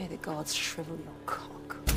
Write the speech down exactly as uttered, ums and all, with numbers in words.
May the gods shrivel your cock.